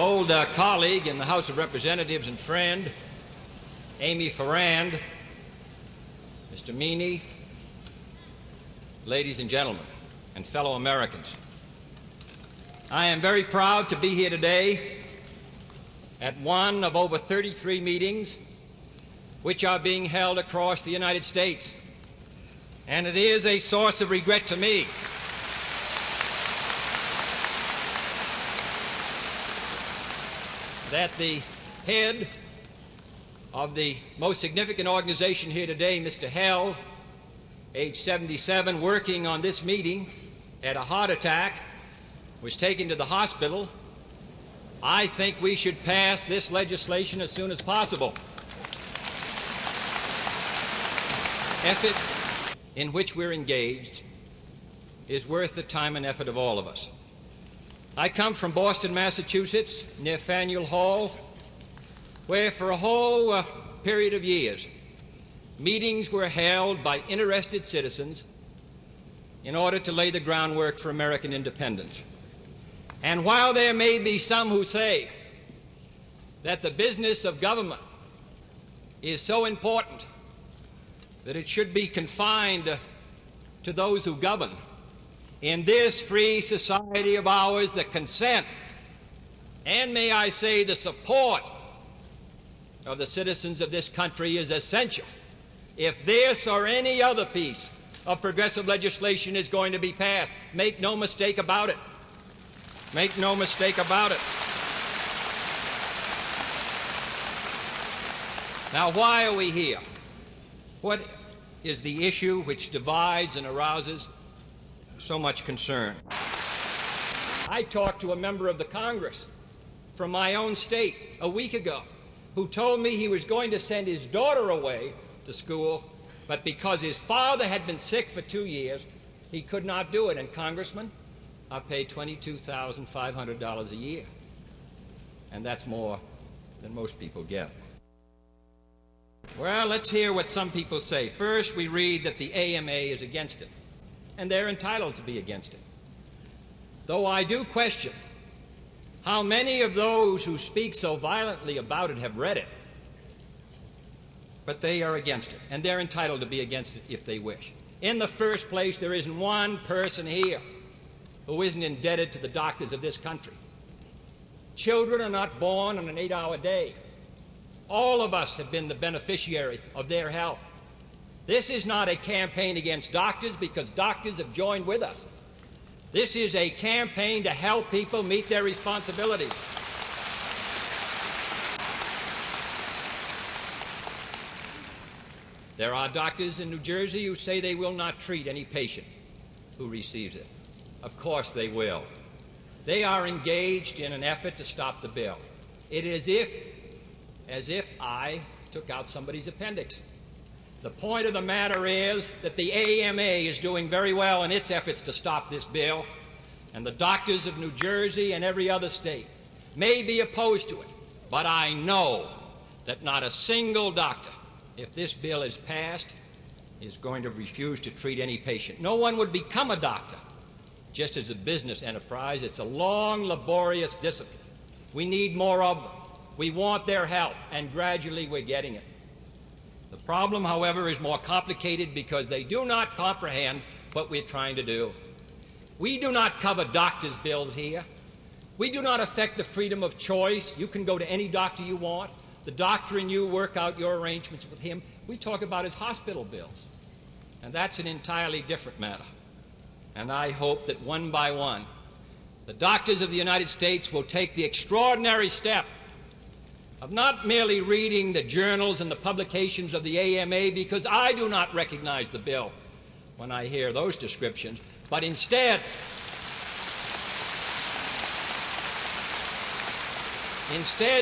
old colleague in the House of Representatives and friend, Amy Ferrand, Mr. Meany, ladies and gentlemen, and fellow Americans. I am very proud to be here today at one of over 33 meetings which are being held across the United States, and it is a source of regret to me that the head of the most significant organization here today, Mr. Hall, age 77, working on this meeting, had a heart attack, was taken to the hospital. I think we should pass this legislation as soon as possible, effort in which we're engaged is worth the time and effort of all of us. I come from Boston, Massachusetts, near Faneuil Hall, where for a whole period of years, meetings were held by interested citizens in order to lay the groundwork for American independence. And while there may be some who say that the business of government is so important that it should be confined to those who govern, in this free society of ours, the consent and, may I say, the support of the citizens of this country is essential if this or any other piece of progressive legislation is going to be passed. Make no mistake about it. Make no mistake about it. Now, why are we here? What is the issue which divides and arouses so much concern? I talked to a member of the Congress from my own state a week ago who told me he was going to send his daughter away to school, but because his father had been sick for 2 years, he could not do it. And congressmen are paid $22,500 a year, and that's more than most people get. Well, let's hear what some people say. First, we read that the AMA is against it, and they're entitled to be against it. Though I do question how many of those who speak so violently about it have read it, but they are against it, and they're entitled to be against it if they wish. In the first place, there isn't one person here who isn't indebted to the doctors of this country. Children are not born on an 8-hour day. All of us have been the beneficiary of their help. This is not a campaign against doctors, because doctors have joined with us. This is a campaign to help people meet their responsibilities. There are doctors in New Jersey who say they will not treat any patient who receives it. Of course they will. They are engaged in an effort to stop the bill. It is as if I took out somebody's appendix. The point of the matter is that the AMA is doing very well in its efforts to stop this bill, and the doctors of New Jersey and every other state may be opposed to it, but I know that not a single doctor, if this bill is passed, is going to refuse to treat any patient. No one would become a doctor just as a business enterprise. It's a long, laborious discipline. We need more of them. We want their help, and gradually we're getting it. The problem, however, is more complicated because they do not comprehend what we're trying to do. We do not cover doctors' bills here. We do not affect the freedom of choice. You can go to any doctor you want. The doctor and you work out your arrangements with him. We talk about his hospital bills, and that's an entirely different matter. And I hope that one by one, the doctors of the United States will take the extraordinary step of not merely reading the journals and the publications of the AMA, because I do not recognize the bill when I hear those descriptions, but instead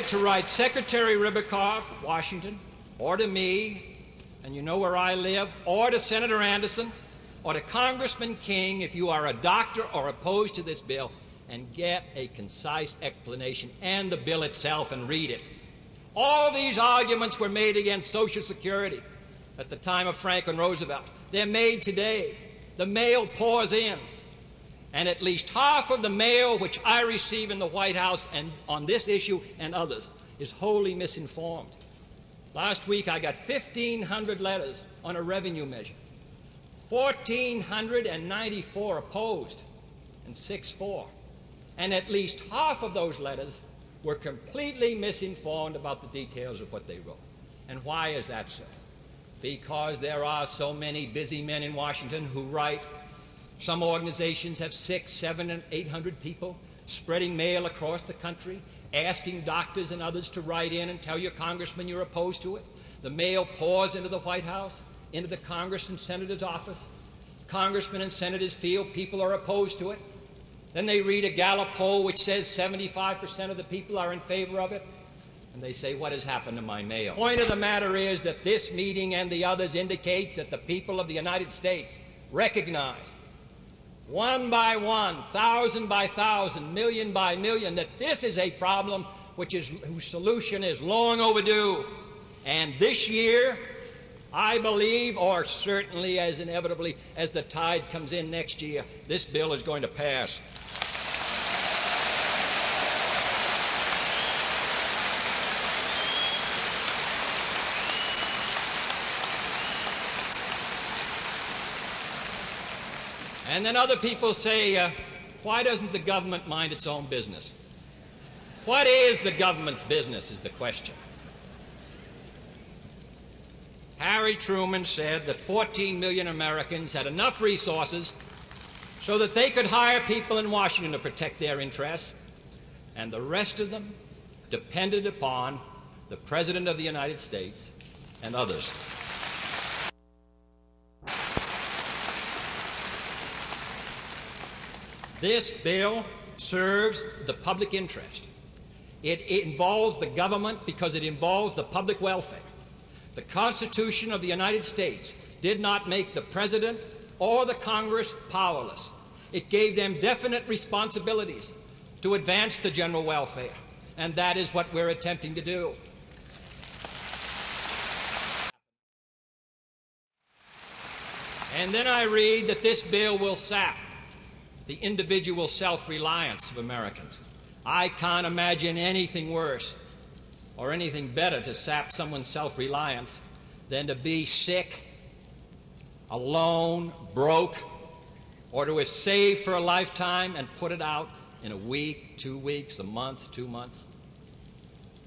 to write Secretary Ribicoff, Washington, or to me, and you know where I live, or to Senator Anderson, or to Congressman King, if you are a doctor or opposed to this bill, and get a concise explanation and the bill itself and read it. All these arguments were made against Social Security at the time of Franklin Roosevelt. They're made today. The mail pours in. and at least half of the mail which I receive in the White House and on this issue and others is wholly misinformed. Last week I got 1,500 letters on a revenue measure, 1,494 opposed and 6 for. And at least half of those letters were completely misinformed about the details of what they wrote. And why is that so? Because there are so many busy men in Washington who write. Some organizations have 600, 700, and 800 people spreading mail across the country, asking doctors and others to write in and tell your congressman you're opposed to it. The mail pours into the White House, into the Congress and Senator's office. Congressmen and senators feel people are opposed to it. Then they read a Gallup poll which says 75% of the people are in favor of it. And they say, what has happened to my mail? The point of the matter is that this meeting and the others indicates that the people of the United States recognize, one by one, thousand by thousand, million by million, that this is a problem whose solution is long overdue. And this year, I believe, or certainly as inevitably as the tide comes in next year, this bill is going to pass. And then other people say, why doesn't the government mind its own business? What is the government's business is the question. Harry Truman said that 14 million Americans had enough resources so that they could hire people in Washington to protect their interests, and the rest of them depended upon the President of the United States and others. This bill serves the public interest. It involves the government because it involves the public welfare. The Constitution of the United States did not make the President or the Congress powerless. It gave them definite responsibilities to advance the general welfare, and that is what we're attempting to do. And then I read that this bill will sap the individual self-reliance of Americans. I can't imagine anything worse or anything better to sap someone's self-reliance than to be sick, alone, broke, or to have saved for a lifetime and put it out in a week, 2 weeks, a month, 2 months.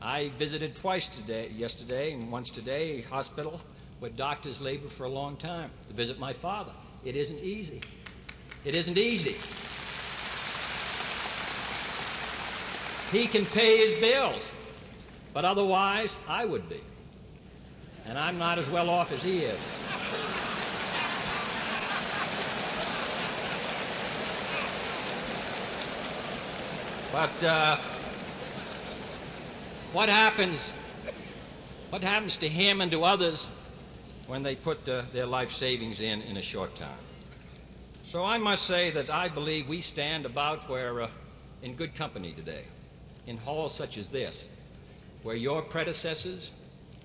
I visited twice yesterday and once today, hospital where doctors labored for a long time to visit my father. It isn't easy. It isn't easy. He can pay his bills, but otherwise I would be. And I'm not as well off as he is. But what happens to him and to others when they put their life savings in a short time? So I must say that I believe we stand about where in good company today, in halls such as this, where your predecessors,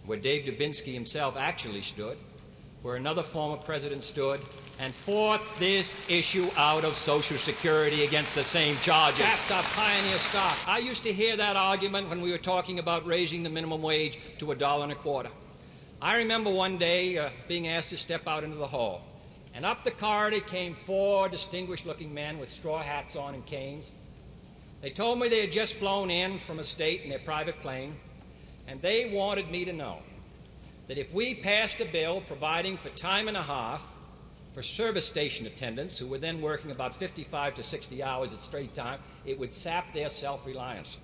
where Dave Dubinsky himself actually stood, where another former president stood and fought this issue out of Social Security against the same charges. Chaps are pioneer stock. I used to hear that argument when we were talking about raising the minimum wage to $1.25. I remember one day being asked to step out into the hall. And up the corridor came 4 distinguished-looking men with straw hats on and canes. They told me they had just flown in from a state in their private plane, and they wanted me to know that if we passed a bill providing for time and a half for service station attendants who were then working about 55 to 60 hours at straight time, it would sap their self-reliance.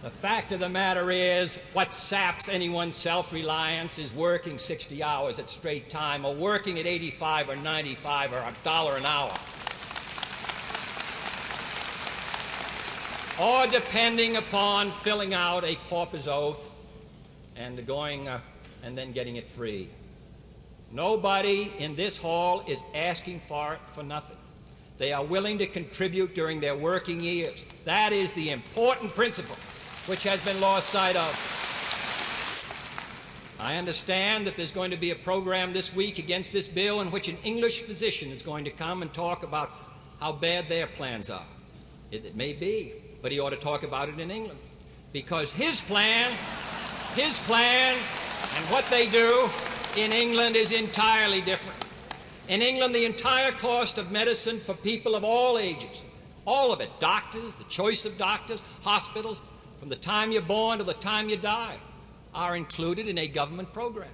The fact of the matter is, what saps anyone's self-reliance is working 60 hours at straight time, or working at 85 or 95 or $1 an hour. Or depending upon filling out a pauper's oath and going and then getting it free. Nobody in this hall is asking for it for nothing. They are willing to contribute during their working years. That is the important principle, which has been lost sight of. I understand that there's going to be a program this week against this bill in which an English physician is going to come and talk about how bad their plans are. It may be, but he ought to talk about it in England, because his plan and what they do in England is entirely different. In England, the entire cost of medicine for people of all ages, all of it, doctors, the choice of doctors, hospitals, from the time you're born to the time you die, are included in a government program.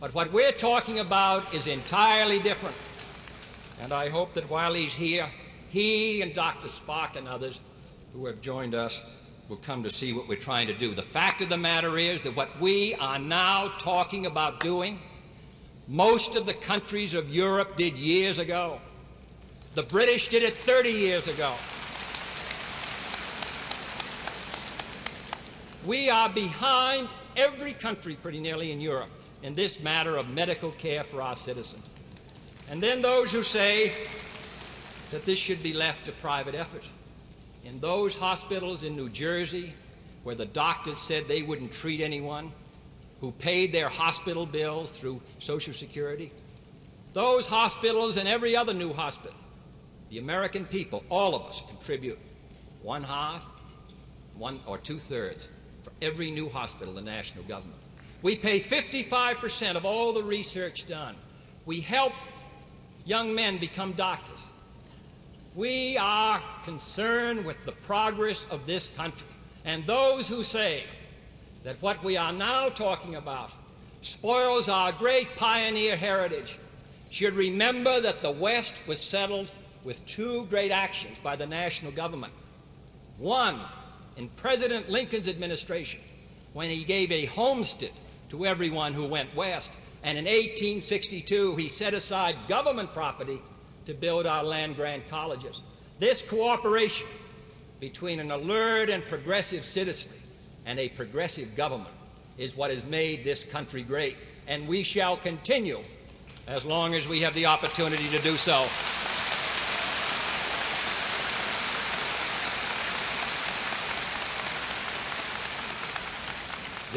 But what we're talking about is entirely different. And I hope that while he's here, he and Dr. Spock and others who have joined us will come to see what we're trying to do. The fact of the matter is that what we are now talking about doing, most of the countries of Europe did years ago. The British did it 30 years ago. We are behind every country pretty nearly in Europe in this matter of medical care for our citizens. And then those who say that this should be left to private effort. In those hospitals in New Jersey where the doctors said they wouldn't treat anyone, who paid their hospital bills through Social Security, those hospitals and every other new hospital, the American people, all of us, contribute one-half, one- or two-thirds for every new hospital the national government. We pay 55% of all the research done. We help young men become doctors. We are concerned with the progress of this country. And those who say that what we are now talking about spoils our great pioneer heritage should remember that the West was settled with two great actions by the national government. One, in President Lincoln's administration, when he gave a homestead to everyone who went west, and in 1862 he set aside government property to build our land-grant colleges. This cooperation between an alert and progressive citizenry and a progressive government is what has made this country great, and we shall continue as long as we have the opportunity to do so.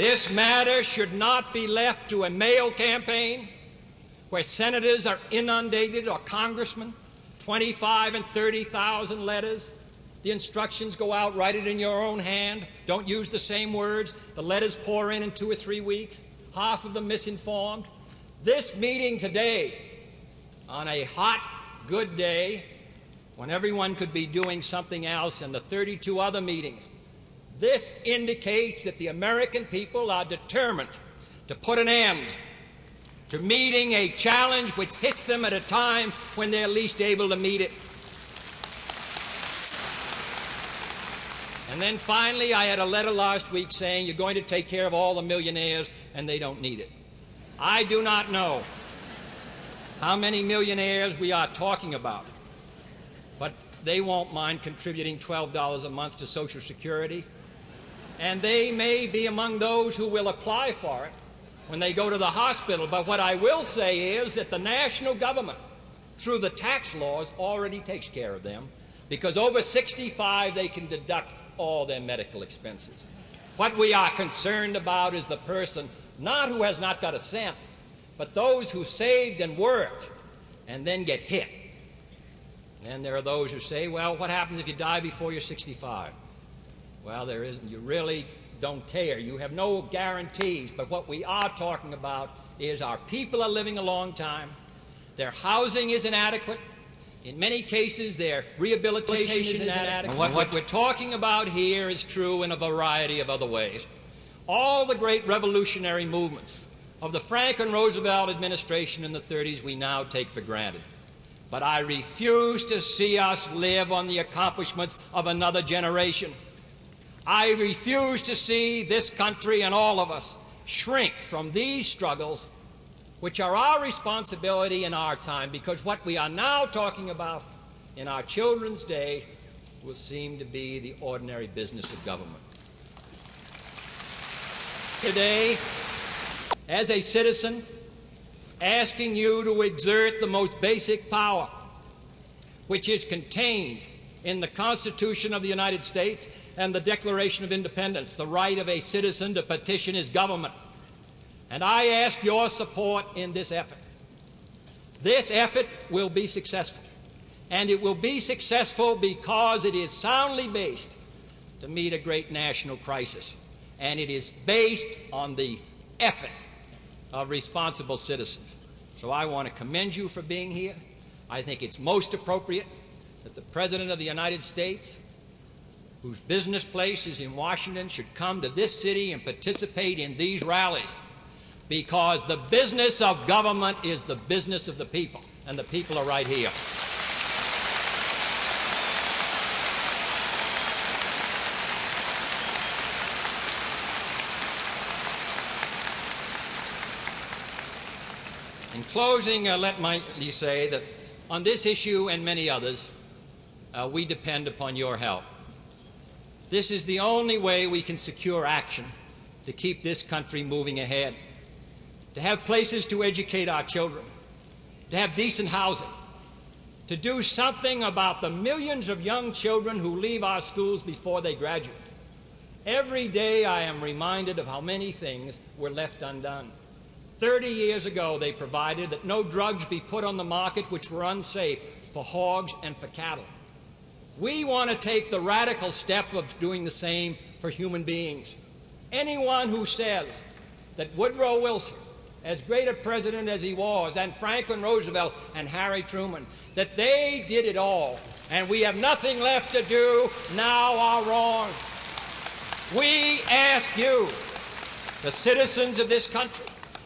This matter should not be left to a mail campaign where senators are inundated, or congressmen, 25 and 30,000 letters. The instructions go out, write it in your own hand, don't use the same words. The letters pour in 2 or 3 weeks, half of them misinformed. This meeting today, on a hot, good day, when everyone could be doing something else, and the 32 other meetings, this indicates that the American people are determined to put an end to meeting a challenge which hits them at a time when they're least able to meet it. And then finally, I had a letter last week saying you're going to take care of all the millionaires and they don't need it. I do not know how many millionaires we are talking about, but they won't mind contributing $12 a month to Social Security. And they may be among those who will apply for it when they go to the hospital. But what I will say is that the national government, through the tax laws, already takes care of them, because over 65 they can deduct all their medical expenses. What we are concerned about is the person, not who has not got a cent, but those who saved and worked and then get hit. And there are those who say, well, what happens if you die before you're 65? Well, there isn't. You really don't care. You have no guarantees. But what we are talking about is our people are living a long time. Their housing is inadequate. In many cases, their rehabilitation is inadequate. And what we're talking about here is true in a variety of other ways. All the great revolutionary movements of the Franklin Roosevelt administration in the 30s we now take for granted. But I refuse to see us live on the accomplishments of another generation. I refuse to see this country and all of us shrink from these struggles, which are our responsibility in our time, because what we are now talking about in our children's day will seem to be the ordinary business of government. Today, as a citizen, asking you to exert the most basic power, which is contained in the Constitution of the United States and the Declaration of Independence, the right of a citizen to petition his government. and I ask your support in this effort. This effort will be successful, and it will be successful because it is soundly based to meet a great national crisis, and it is based on the effort of responsible citizens. So I want to commend you for being here. I think it's most appropriate that the President of the United States, whose business place is in Washington, should come to this city and participate in these rallies, because the business of government is the business of the people, and the people are right here. In closing, let me say that on this issue and many others, we depend upon your help. This is the only way we can secure action to keep this country moving ahead, to have places to educate our children, to have decent housing, to do something about the millions of young children who leave our schools before they graduate. Every day I am reminded of how many things were left undone. 30 years ago, they provided that no drugs be put on the market which were unsafe for hogs and for cattle. We want to take the radical step of doing the same for human beings. Anyone who says that Woodrow Wilson, as great a president as he was, and Franklin Roosevelt and Harry Truman, that they did it all and we have nothing left to do now, are wrong. We ask you, the citizens of this country,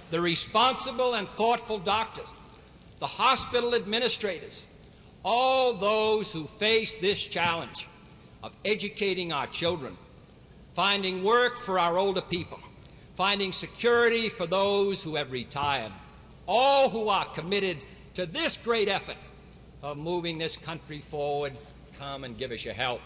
the responsible and thoughtful doctors, the hospital administrators, all those who face this challenge of educating our children, finding work for our older people, finding security for those who have retired, all who are committed to this great effort of moving this country forward, come and give us your help.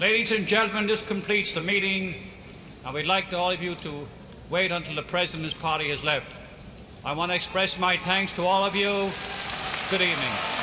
Ladies and gentlemen, this completes the meeting, and we'd like all of you to wait until the President's party has left. I want to express my thanks to all of you. Good evening.